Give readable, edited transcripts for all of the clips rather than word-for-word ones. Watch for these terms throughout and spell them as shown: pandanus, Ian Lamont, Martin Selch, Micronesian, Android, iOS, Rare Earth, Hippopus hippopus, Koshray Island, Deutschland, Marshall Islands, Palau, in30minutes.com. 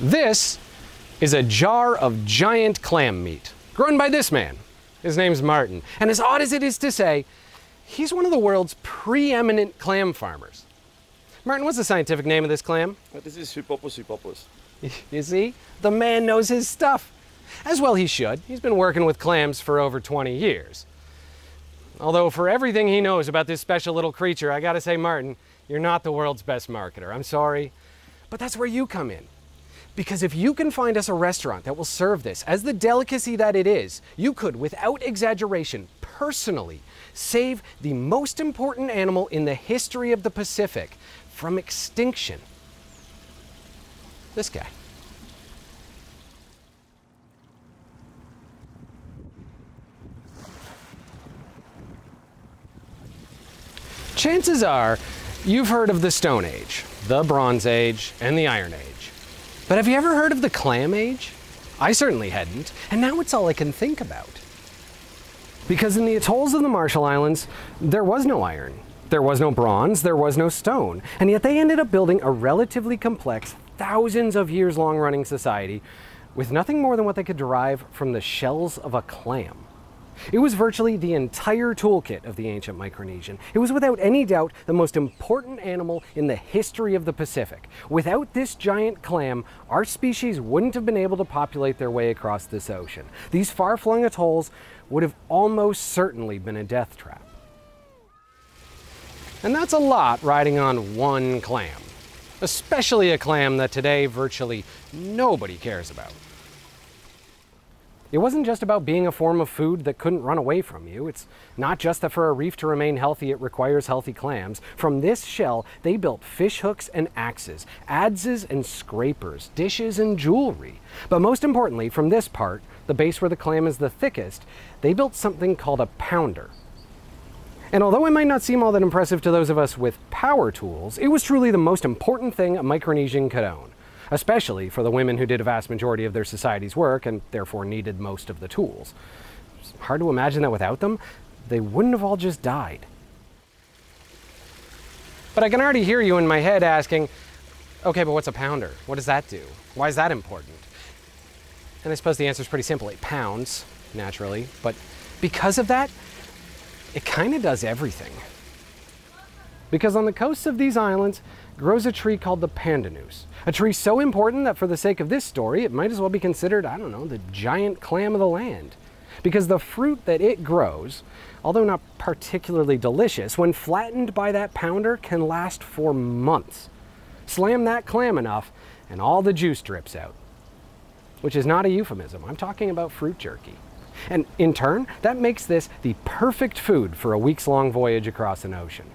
This is a jar of giant clam meat, grown by this man. His name's Martin, and as odd as it is to say, he's one of the world's preeminent clam farmers. Martin, what's the scientific name of this clam? This is Hippopus hippopus. You see? The man knows his stuff. As well he should. He's been working with clams for over 20 years. Although for everything he knows about this special little creature, I gotta say, Martin, you're not the world's best marketer. I'm sorry. But that's where you come in. Because if you can find us a restaurant that will serve this as the delicacy that it is, you could, without exaggeration, personally save the most important animal in the history of the Pacific from extinction. This guy. Chances are you've heard of the Stone Age, the Bronze Age, and the Iron Age. But have you ever heard of the Clam Age? I certainly hadn't, and now it's all I can think about. Because in the atolls of the Marshall Islands, there was no iron, there was no bronze, there was no stone, and yet they ended up building a relatively complex, thousands of years long running society with nothing more than what they could derive from the shells of a clam. It was virtually the entire toolkit of the ancient Micronesian. It was without any doubt the most important animal in the history of the Pacific. Without this giant clam, our species wouldn't have been able to populate their way across this ocean. These far-flung atolls would have almost certainly been a death trap. And that's a lot riding on one clam, especially a clam that today virtually nobody cares about. It wasn't just about being a form of food that couldn't run away from you. It's not just that for a reef to remain healthy, it requires healthy clams. From this shell, they built fish hooks and axes, adzes and scrapers, dishes and jewelry. But most importantly, from this part, the base where the clam is the thickest, they built something called a pounder. And although it might not seem all that impressive to those of us with power tools, it was truly the most important thing a Micronesian could own. Especially for the women who did a vast majority of their society's work and therefore needed most of the tools. It's hard to imagine that without them, they wouldn't have all just died. But I can already hear you in my head asking, okay, but what's a pounder? What does that do? Why is that important? And I suppose the answer is pretty simple. It pounds, naturally, but because of that, it kind of does everything. Because on the coasts of these islands grows a tree called the pandanus, a tree so important that for the sake of this story, it might as well be considered, I don't know, the giant clam of the land. Because the fruit that it grows, although not particularly delicious, when flattened by that pounder can last for months. Slam that clam enough and all the juice drips out. Which is not a euphemism, I'm talking about fruit jerky. And in turn, that makes this the perfect food for a week's long voyage across an ocean.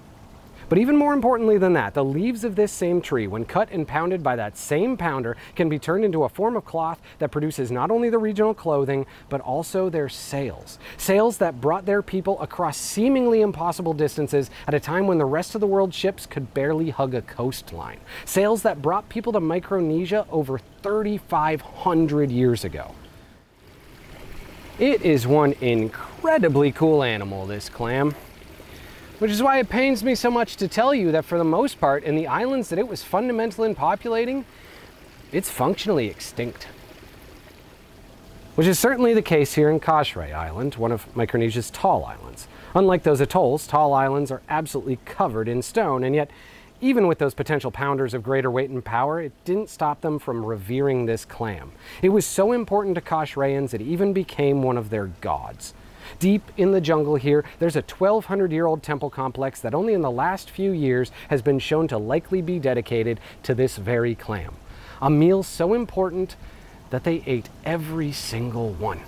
But even more importantly than that, the leaves of this same tree, when cut and pounded by that same pounder, can be turned into a form of cloth that produces not only the regional clothing, but also their sails. Sails that brought their people across seemingly impossible distances at a time when the rest of the world's ships could barely hug a coastline. Sails that brought people to Micronesia over 3,500 years ago. It is one incredibly cool animal, this clam. Which is why it pains me so much to tell you that for the most part, in the islands that it was fundamental in populating, it's functionally extinct. Which is certainly the case here in Koshray Island, one of Micronesia's tall islands. Unlike those atolls, tall islands are absolutely covered in stone, and yet, even with those potential pounders of greater weight and power, it didn't stop them from revering this clam. It was so important to Koshrayans, it even became one of their gods. Deep in the jungle here, there's a 1,200-year-old temple complex that only in the last few years has been shown to likely be dedicated to this very clam. A meal so important that they ate every single one.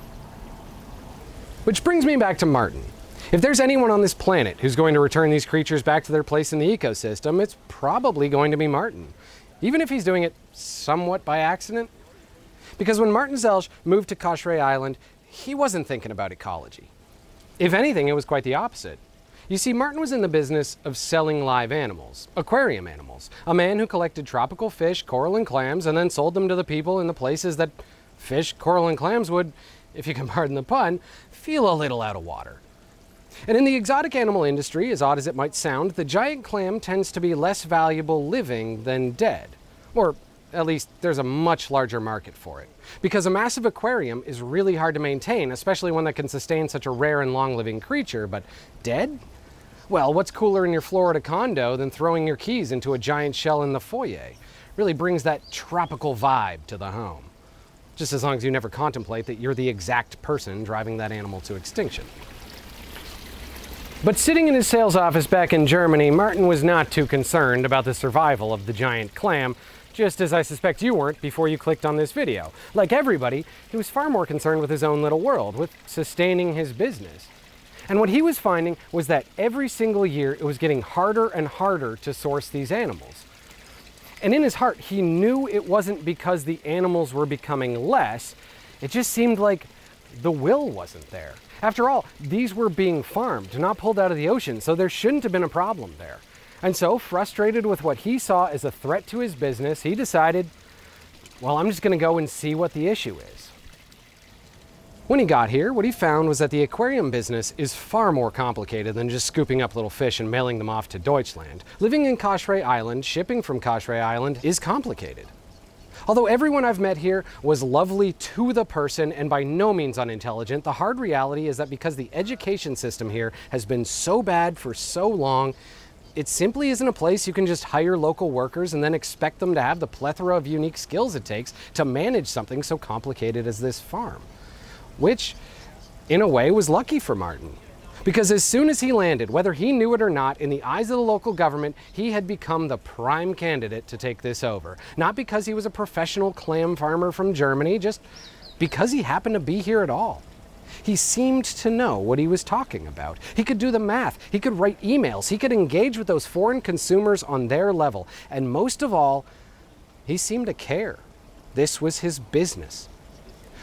Which brings me back to Martin. If there's anyone on this planet who's going to return these creatures back to their place in the ecosystem, it's probably going to be Martin. Even if he's doing it somewhat by accident. Because when Martin Selch moved to Koshray Island, he wasn't thinking about ecology. If anything, it was quite the opposite. You see, Martin was in the business of selling live animals, aquarium animals, a man who collected tropical fish, coral and clams, and then sold them to the people in the places that fish, coral and clams would, if you can pardon the pun, feel a little out of water. And in the exotic animal industry, as odd as it might sound, the giant clam tends to be less valuable living than dead, or at least there's a much larger market for it. Because a massive aquarium is really hard to maintain, especially one that can sustain such a rare and long-living creature, but dead? Well, what's cooler in your Florida condo than throwing your keys into a giant shell in the foyer? Really brings that tropical vibe to the home. Just as long as you never contemplate that you're the exact person driving that animal to extinction. But sitting in his sales office back in Germany, Martin was not too concerned about the survival of the giant clam, just as I suspect you weren't before you clicked on this video. Like everybody, he was far more concerned with his own little world, with sustaining his business. And what he was finding was that every single year it was getting harder and harder to source these animals. And in his heart, he knew it wasn't because the animals were becoming less, it just seemed like the will wasn't there. After all, these were being farmed, not pulled out of the ocean, so there shouldn't have been a problem there. And so, frustrated with what he saw as a threat to his business, he decided, well, I'm just going to go and see what the issue is. When he got here, what he found was that the aquarium business is far more complicated than just scooping up little fish and mailing them off to Deutschland. Living in Koshray Island, shipping from Koshray Island is complicated. Although everyone I've met here was lovely to the person and by no means unintelligent, the hard reality is that because the education system here has been so bad for so long, it simply isn't a place you can just hire local workers and then expect them to have the plethora of unique skills it takes to manage something so complicated as this farm. Which, in a way, was lucky for Martin. Because as soon as he landed, whether he knew it or not, in the eyes of the local government, he had become the prime candidate to take this over. Not because he was a professional clam farmer from Germany, just because he happened to be here at all. He seemed to know what he was talking about. He could do the math, he could write emails, he could engage with those foreign consumers on their level. And most of all, he seemed to care. This was his business.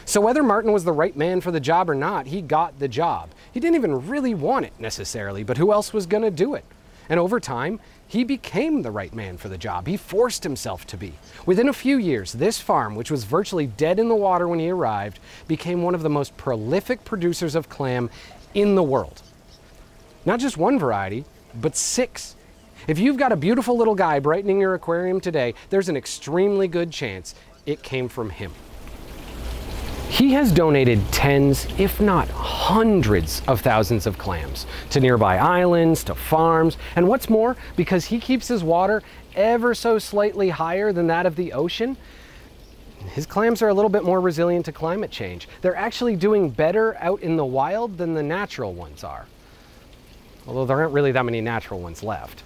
So whether Martin was the right man for the job or not, he got the job. He didn't even really want it necessarily, but who else was going to do it? And over time, he became the right man for the job. He forced himself to be. Within a few years, this farm, which was virtually dead in the water when he arrived, became one of the most prolific producers of clam in the world. Not just one variety, but 6. If you've got a beautiful little guy brightening your aquarium today, there's an extremely good chance it came from him. He has donated tens, if not hundreds of thousands of clams to nearby islands, to farms, and what's more, because he keeps his water ever so slightly higher than that of the ocean, his clams are a little bit more resilient to climate change. They're actually doing better out in the wild than the natural ones are. Although there aren't really that many natural ones left.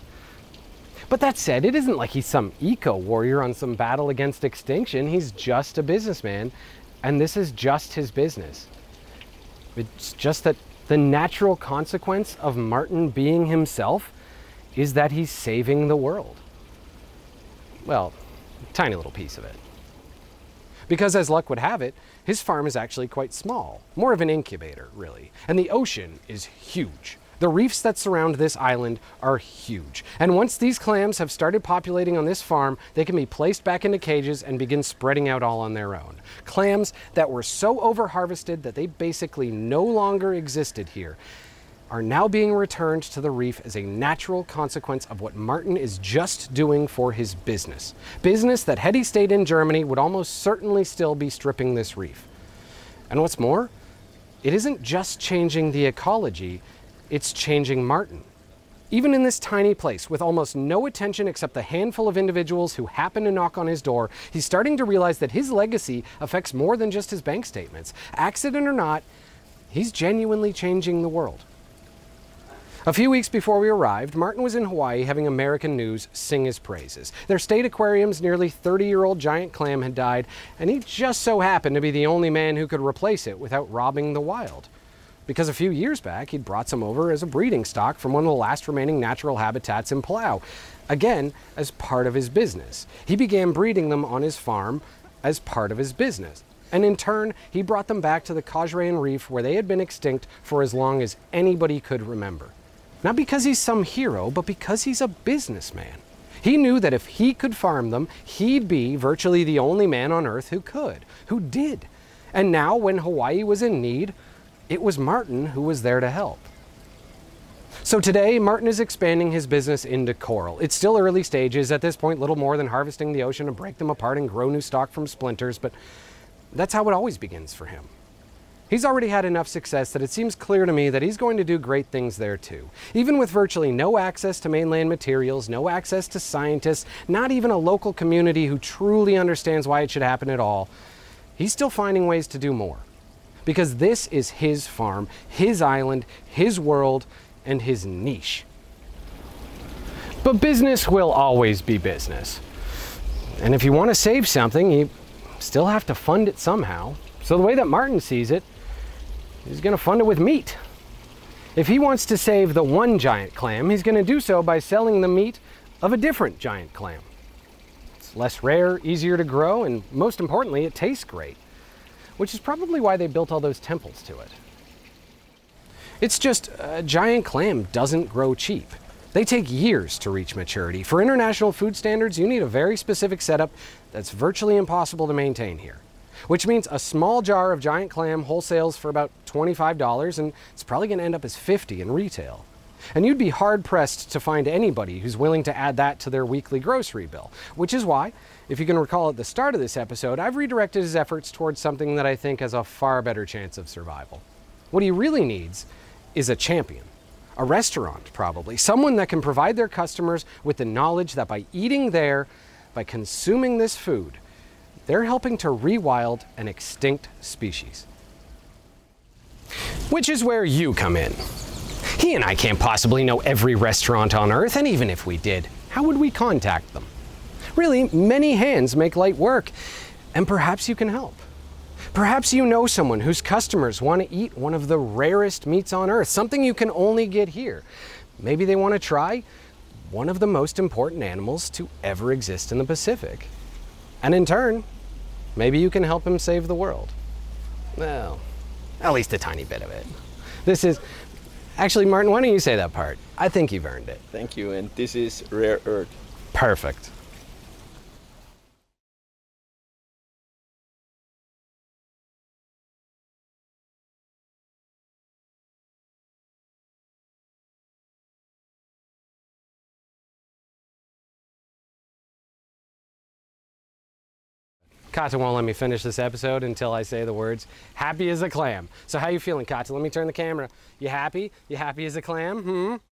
But that said, it isn't like he's some eco-warrior on some battle against extinction. He's just a businessman. And this is just his business. It's just that the natural consequence of Martin being himself is that he's saving the world. Well, a tiny little piece of it. Because as luck would have it, his farm is actually quite small, more of an incubator, really. And the ocean is huge. The reefs that surround this island are huge. And once these clams have started populating on this farm, they can be placed back into cages and begin spreading out all on their own. Clams that were so over-harvested that they basically no longer existed here are now being returned to the reef as a natural consequence of what Martin is just doing for his business. Business that had he stayed in Germany would almost certainly still be stripping this reef. And what's more, it isn't just changing the ecology, it's changing Martin. Even in this tiny place, with almost no attention except the handful of individuals who happen to knock on his door, he's starting to realize that his legacy affects more than just his bank statements. Accident or not, he's genuinely changing the world. A few weeks before we arrived, Martin was in Hawaii having American News sing his praises. Their state aquarium's nearly 30-year-old giant clam had died, and he just so happened to be the only man who could replace it without robbing the wild. Because a few years back, he'd brought some over as a breeding stock from one of the last remaining natural habitats in Palau, again, as part of his business. He began breeding them on his farm as part of his business. And in turn, he brought them back to the Koshrayan Reef where they had been extinct for as long as anybody could remember. Not because he's some hero, but because he's a businessman. He knew that if he could farm them, he'd be virtually the only man on Earth who could, who did. And now, when Hawaii was in need, it was Martin who was there to help. So today, Martin is expanding his business into coral. It's still early stages, at this point little more than harvesting the ocean to break them apart and grow new stock from splinters, but that's how it always begins for him. He's already had enough success that it seems clear to me that he's going to do great things there too. Even with virtually no access to mainland materials, no access to scientists, not even a local community who truly understands why it should happen at all, he's still finding ways to do more. Because this is his farm, his island, his world, and his niche. But business will always be business. And if you want to save something, you still have to fund it somehow. So the way that Martin sees it, he's going to fund it with meat. If he wants to save the one giant clam, he's going to do so by selling the meat of a different giant clam. It's less rare, easier to grow, and most importantly, it tastes great, which is probably why they built all those temples to it. It's just a giant clam doesn't grow cheap. They take years to reach maturity. For international food standards, you need a very specific setup that's virtually impossible to maintain here. Which means a small jar of giant clam wholesales for about $25, and it's probably going to end up as $50 in retail. And you'd be hard-pressed to find anybody who's willing to add that to their weekly grocery bill. Which is why, if you can recall at the start of this episode, I've redirected his efforts towards something that I think has a far better chance of survival. What he really needs is a champion, a restaurant probably, someone that can provide their customers with the knowledge that by eating there, by consuming this food, they're helping to rewild an extinct species. Which is where you come in. He and I can't possibly know every restaurant on Earth, and even if we did, how would we contact them? Really, many hands make light work, and perhaps you can help. Perhaps you know someone whose customers want to eat one of the rarest meats on Earth, something you can only get here. Maybe they want to try one of the most important animals to ever exist in the Pacific. And in turn, maybe you can help him save the world. Well, at least a tiny bit of it. This is... Actually, Martin, why don't you say that part? I think you've earned it. Thank you, and this is Rare Earth. Perfect. Kata won't let me finish this episode until I say the words, happy as a clam. So how you feeling, Kata? Let me turn the camera. You happy? You happy as a clam? Hmm?